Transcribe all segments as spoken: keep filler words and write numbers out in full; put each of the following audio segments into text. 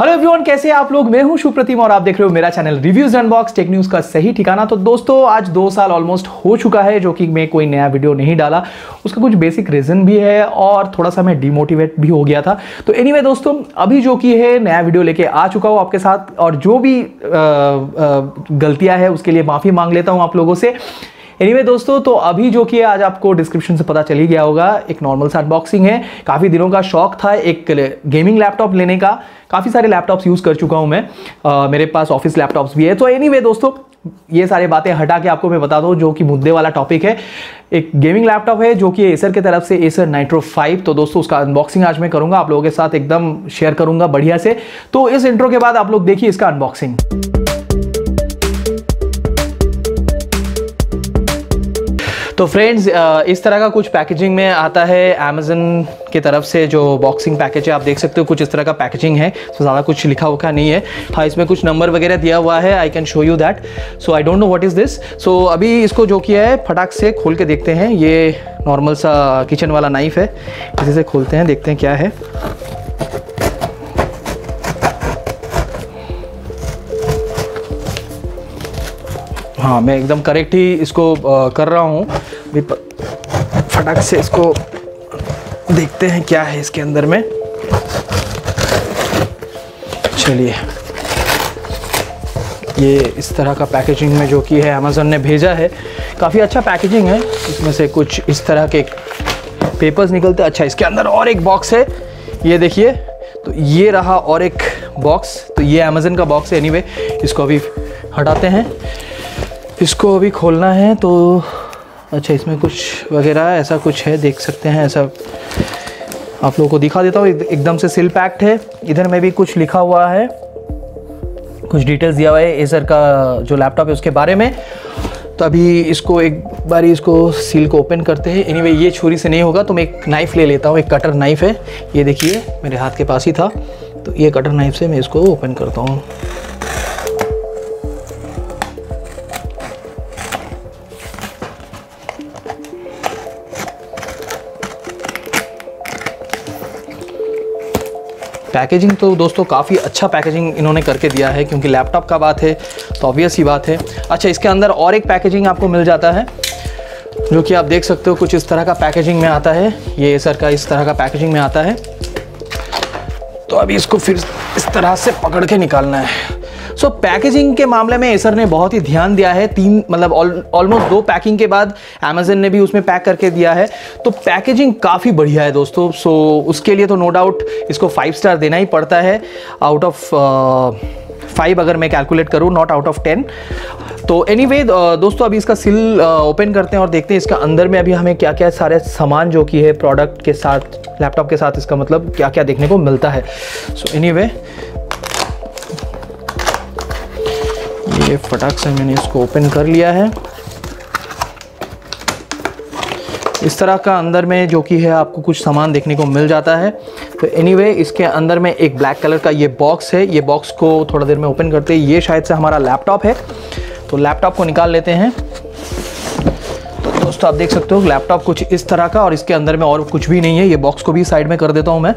Hello everyone, कैसे आप लोग। मैं हूं सुप्रतिम और आप देख रहे हो मेरा channel reviews unbox, tech news का सही ठिकाना। तो दोस्तों, आज दो साल ऑलमोस्ट हो चुका है जो कि मैं कोई नया वीडियो नहीं डाला। उसका कुछ बेसिक रीजन भी है और थोड़ा सा मैं डिमोटिवेट भी हो गया था। तो एनीवे दोस्तों, अभी जो कि है नया वीडियो लेके आ चुका हूं आपके साथ, और जो भी गलतियाँ है उसके लिए माफ़ी मांग लेता हूँ आप लोगों से। एनीवे anyway, दोस्तों, तो अभी जो कि आज आपको डिस्क्रिप्शन से पता चली गया होगा, एक नॉर्मल सा अनबॉक्सिंग है। काफ़ी दिनों का शौक था एक गेमिंग लैपटॉप लेने का। काफ़ी सारे लैपटॉप्स यूज़ कर चुका हूं मैं, आ, मेरे पास ऑफिस लैपटॉप्स भी है। तो एनीवे anyway, दोस्तों, ये सारी बातें हटा के आपको मैं बता दूं जो कि मुद्दे वाला टॉपिक है। एक गेमिंग लैपटॉप है जो कि एसर के तरफ से एसर नाइट्रो फाइव। तो दोस्तों, उसका अनबॉक्सिंग आज मैं करूँगा, आप लोगों के साथ एकदम शेयर करूँगा बढ़िया से। तो इस इंट्रो के बाद आप लोग देखिए इसका अनबॉक्सिंग। तो फ्रेंड्स, इस तरह का कुछ पैकेजिंग में आता है अमेज़न की तरफ से, जो बॉक्सिंग पैकेज है आप देख सकते हो। कुछ इस तरह का पैकेजिंग है, तो ज़्यादा कुछ लिखा हुआ नहीं है। हाँ, इसमें कुछ नंबर वगैरह दिया हुआ है, I can show you that. So I don't know what is this. So अभी इसको जो किया है, फटाक से खोल के देखते हैं। ये नॉर्मल सा किचन वाला नाइफ है, इसी से खोलते हैं, देखते हैं क्या है। हाँ, मैं एकदम करेक्ट ही इसको आ, कर रहा हूँ। फटाक से इसको देखते हैं क्या है इसके अंदर में। चलिए, ये इस तरह का पैकेजिंग में जो कि है अमेज़न ने भेजा है। काफ़ी अच्छा पैकेजिंग है, इसमें से कुछ इस तरह के पेपर्स निकलते हैं। अच्छा, इसके अंदर और एक बॉक्स है, ये देखिए। तो ये रहा और एक बॉक्स, तो ये अमेज़न का बॉक्स है। एनीवे, इसको अभी हटाते हैं, इसको अभी खोलना है। तो अच्छा, इसमें कुछ वगैरह ऐसा कुछ है, देख सकते हैं। ऐसा आप लोगों को दिखा देता हूँ, एकदम से सील पैक्ड है। इधर में भी कुछ लिखा हुआ है, कुछ डिटेल्स दिया हुआ है एसर का जो लैपटॉप है उसके बारे में। तो अभी इसको एक बारी इसको सील को ओपन करते हैं। एनीवे, ये छुरी से नहीं होगा तो मैं एक नाइफ़ ले लेता हूँ। एक कटर नाइफ है, ये देखिए मेरे हाथ के पास ही था। तो ये कटर नाइफ से मैं इसको ओपन करता हूँ। पैकेजिंग तो दोस्तों काफ़ी अच्छा पैकेजिंग इन्होंने करके दिया है, क्योंकि लैपटॉप का बात है तो ऑब्वियस ही बात है। अच्छा, इसके अंदर और एक पैकेजिंग आपको मिल जाता है जो कि आप देख सकते हो, कुछ इस तरह का पैकेजिंग में आता है। ये एसर का इस तरह का पैकेजिंग में आता है। तो अभी इसको फिर इस तरह से पकड़ के निकालना है। सो so, पैकेजिंग के मामले में एसर ने बहुत ही ध्यान दिया है। तीन मतलब ऑलमोस्ट दो पैकिंग के बाद अमेज़न ने भी उसमें पैक करके दिया है। तो पैकेजिंग काफ़ी बढ़िया है दोस्तों। सो so, उसके लिए तो नो डाउट इसको फाइव स्टार देना ही पड़ता है। आउट ऑफ फाइव अगर मैं कैलकुलेट करूँ, नॉट आउट ऑफ टेन। तो एनीवे anyway, दोस्तों, अभी इसका सील ओपन करते हैं और देखते हैं इसका अंदर में अभी हमें क्या क्या सारे सामान जो कि है प्रोडक्ट के साथ, लैपटॉप के साथ, इसका मतलब क्या क्या देखने को मिलता है। सो एनीवे, ये फटाक से मैंने इसको ओपन कर लिया है। इस तरह का अंदर में जो कि है आपको कुछ सामान देखने को मिल जाता है। तो एनीवे, इसके अंदर में एक ब्लैक कलर का ये बॉक्स है। ये बॉक्स को थोड़ा देर में ओपन करते हैं। ये शायद से हमारा लैपटॉप है, तो लैपटॉप को निकाल लेते हैं। तो दोस्तों, आप देख सकते हो लैपटॉप कुछ इस तरह का, और इसके अंदर में और कुछ भी नहीं है। ये बॉक्स को भी साइड में कर देता हूँ मैं।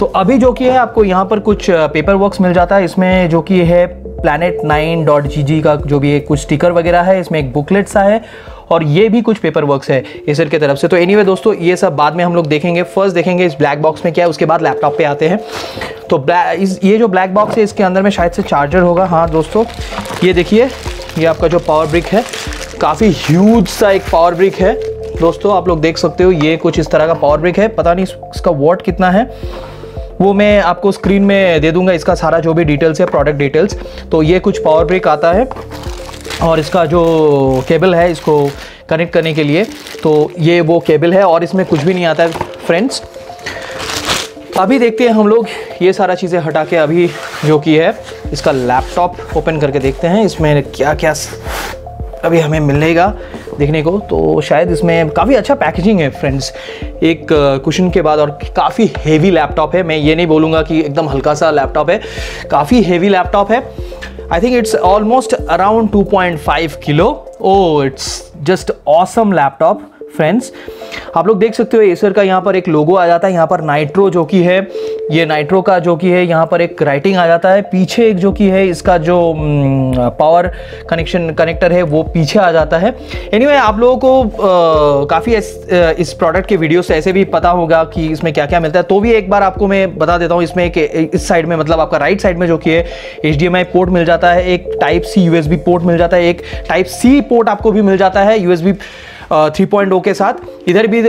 तो अभी जो कि है आपको यहाँ पर कुछ पेपर वर्क्स मिल जाता है। इसमें जो कि है planet nine dot G G का जो भी है कुछ स्टिकर वगैरह है। इसमें एक बुकलेट सा है, और ये भी कुछ पेपर वर्क्स है एसर की तरफ से। तो एनीवे दोस्तों, ये सब बाद में हम लोग देखेंगे। फर्स्ट देखेंगे इस ब्लैक बॉक्स में क्या है, उसके बाद लैपटॉप पे आते हैं। तो ब्लैक इस ये जो ब्लैक बॉक्स है, इसके अंदर में शायद से चार्जर होगा। हाँ दोस्तों, ये देखिए, ये आपका जो पावर ब्रिक है, काफ़ी ह्यूज सा एक पावर ब्रिक है दोस्तों। आप लोग देख सकते हो, ये कुछ इस तरह का पावर ब्रिक है। पता नहीं इसका वॉट कितना है, वो मैं आपको स्क्रीन में दे दूंगा, इसका सारा जो भी डिटेल्स है, प्रोडक्ट डिटेल्स। तो ये कुछ पावर ब्रिक आता है, और इसका जो केबल है इसको कनेक्ट करने के लिए, तो ये वो केबल है, और इसमें कुछ भी नहीं आता है फ्रेंड्स। अभी देखते हैं हम लोग ये सारा चीज़ें हटा के, अभी जो कि है इसका लैपटॉप ओपन करके देखते हैं इसमें क्या क्या अभी हमें मिलेगा देखने को। तो शायद इसमें काफ़ी अच्छा पैकेजिंग है फ्रेंड्स, एक कुशन के बाद, और काफ़ी हेवी लैपटॉप है। मैं ये नहीं बोलूँगा कि एकदम हल्का सा लैपटॉप है, काफ़ी हेवी लैपटॉप है। I think it's almost around two point five kilo. Oh, it's just awesome laptop friends. आप लोग देख सकते हो एसर का यहाँ पर एक लोगो आ जाता है, यहाँ पर नाइट्रो जो कि है, ये नाइट्रो का जो कि है यहाँ पर एक राइटिंग आ जाता है, पीछे एक जो कि है इसका जो पावर कनेक्शन कनेक्टर है वो पीछे आ जाता है। एनीवे आप लोगों को काफ़ी इस प्रोडक्ट के वीडियो से ऐसे भी पता होगा कि इसमें क्या क्या मिलता है, तो भी एक बार आपको मैं बता देता हूँ। इसमें एक इस साइड में मतलब आपका राइट साइड में जो कि है H D M I port मिल जाता है, एक type C U S B port मिल जाता है, एक टाइप सी पोर्ट आपको भी मिल जाता है U S B three point O के साथ। इधर भी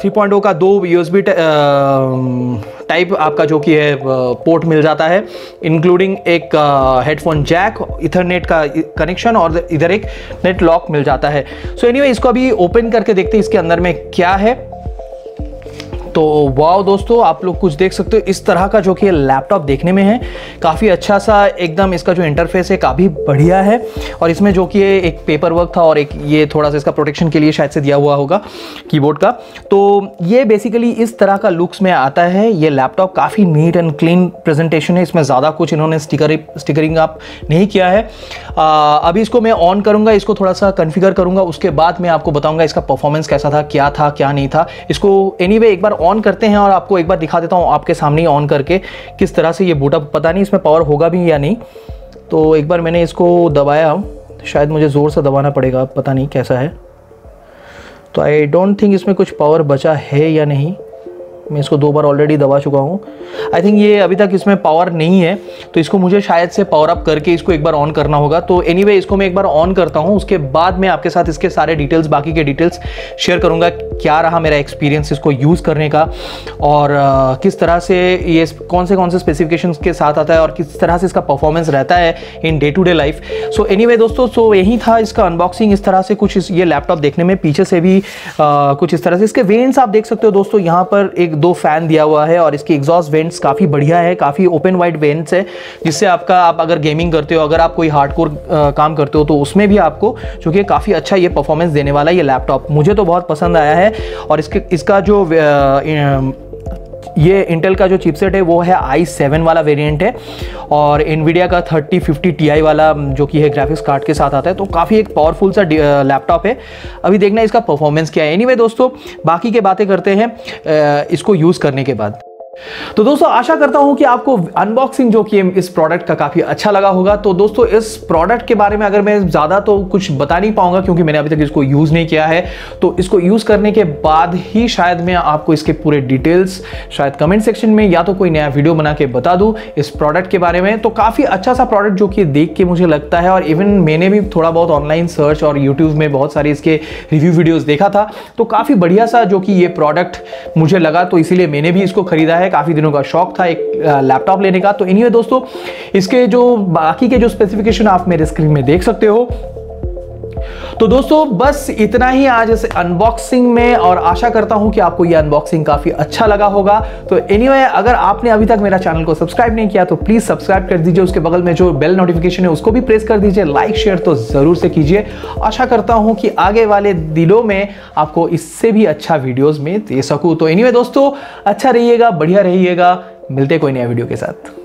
थ्री पॉइंट ओ का दो यू एस बी टाइप आपका जो कि है पोर्ट मिल जाता है, इंक्लूडिंग एक हेडफोन जैक, इथरनेट का कनेक्शन और इधर एक नेट लॉक मिल जाता है। सो एनीवे इसको अभी ओपन करके देखते हैं इसके अंदर में क्या है। तो वाओ दोस्तों, आप लोग कुछ देख सकते हो इस तरह का जो कि लैपटॉप देखने में है काफ़ी अच्छा सा एकदम। इसका जो इंटरफेस है काफ़ी बढ़िया है और इसमें जो कि एक पेपर वर्क था और एक ये थोड़ा सा इसका प्रोटेक्शन के लिए शायद से दिया हुआ होगा कीबोर्ड का। तो ये बेसिकली इस तरह का लुक्स में आता है ये लैपटॉप। काफ़ी नीट एंड क्लीन प्रेजेंटेशन है, इसमें ज़्यादा कुछ इन्होंने स्टिकर स्टिकरिंग आप नहीं किया है। आ, अभी इसको मैं ऑन करूँगा, इसको थोड़ा सा कन्फिगर करूँगा, उसके बाद मैं आपको बताऊँगा इसका परफॉर्मेंस कैसा था, क्या था क्या नहीं था। इसको एनीवे एक बार ऑन करते हैं और आपको एक बार दिखा देता हूं आपके सामने ऑन करके किस तरह से ये बूट अप। पता नहीं इसमें पावर होगा भी या नहीं। तो एक बार मैंने इसको दबाया, शायद मुझे ज़ोर से दबाना पड़ेगा, पता नहीं कैसा है। तो आई डोंट थिंक इसमें कुछ पावर बचा है या नहीं। मैं इसको दो बार ऑलरेडी दबा चुका हूँ। आई थिंक ये अभी तक इसमें पावर नहीं है, तो इसको मुझे शायद से पावर अप करके इसको एक बार ऑन करना होगा। तो एनीवे इसको मैं एक बार ऑन करता हूँ, उसके बाद मैं आपके साथ इसके सारे डिटेल्स, बाकी के डिटेल्स शेयर करूँगा। क्या रहा मेरा एक्सपीरियंस इसको यूज़ करने का और किस तरह से ये कौन से कौन से स्पेसिफिकेशंस के साथ आता है और किस तरह से इसका परफॉर्मेंस रहता है in day to day life. So anyway दोस्तों, सो यही था इसका अनबॉक्सिंग। इस तरह से कुछ इस, ये लैपटॉप देखने में पीछे से भी आ, कुछ इस तरह से इसके वेंट्स आप देख सकते हो दोस्तों। यहाँ पर एक दो फैन दिया हुआ है और इसकी एग्जॉस्ट वेंट्स काफ़ी बढ़िया है, काफ़ी ओपन वाइड वेंट्स है, जिससे आपका आप अगर गेमिंग करते हो, अगर आप कोई हार्डकोर काम करते हो, तो उसमें भी आपको जो कि काफ़ी अच्छा ये परफॉर्मेंस देने वाला ये लैपटॉप मुझे तो बहुत पसंद आया है। और इसके इसका जो आ, आ, ये इंटेल का जो चिपसेट है वो है आई सेवन वाला वेरिएंट है और एनवीडिया का थर्टी फिफ्टी टी आई वाला जो कि है ग्राफिक्स कार्ड के साथ आता है। तो काफ़ी एक पावरफुल सा लैपटॉप है। अभी देखना इसका परफॉर्मेंस क्या है। एनीवे दोस्तों, बाकी के बातें करते हैं इसको यूज़ करने के बाद। तो दोस्तों, आशा करता हूं कि आपको अनबॉक्सिंग जो कि इस प्रोडक्ट का काफ़ी अच्छा लगा होगा। तो दोस्तों, इस प्रोडक्ट के बारे में अगर मैं ज़्यादा तो कुछ बता नहीं पाऊंगा क्योंकि मैंने अभी तक इसको यूज़ नहीं किया है। तो इसको यूज़ करने के बाद ही शायद मैं आपको इसके पूरे डिटेल्स शायद कमेंट सेक्शन में या तो कोई नया वीडियो बना के बता दूँ इस प्रोडक्ट के बारे में। तो काफ़ी अच्छा सा प्रोडक्ट जो कि देख के मुझे लगता है, और इवन मैंने भी थोड़ा बहुत ऑनलाइन सर्च और यूट्यूब में बहुत सारे इसके रिव्यू वीडियोज़ देखा था, तो काफ़ी बढ़िया सा जो कि ये प्रोडक्ट मुझे लगा, तो इसीलिए मैंने भी इसको खरीदा है। काफी दिनों का शौक था एक लैपटॉप लेने का। तो एनीवे दोस्तों, इसके जो बाकी के जो स्पेसिफिकेशन आप मेरे स्क्रीन में देख सकते हो। तो दोस्तों, बस इतना ही आज इस अनबॉक्सिंग में, और आशा करता हूं कि आपको यह अनबॉक्सिंग काफी अच्छा लगा होगा। तो एनीवे, अगर आपने अभी तक मेरा चैनल को सब्सक्राइब नहीं किया तो प्लीज सब्सक्राइब कर दीजिए, उसके बगल में जो बेल नोटिफिकेशन है उसको भी प्रेस कर दीजिए। लाइक शेयर तो जरूर से कीजिए। आशा करता हूं कि आगे वाले दिनों में आपको इससे भी अच्छा वीडियोज में दे सकूं। तो एनीवे दोस्तों, अच्छा रहिएगा, बढ़िया रहिएगा, मिलते कोई नया वीडियो के साथ।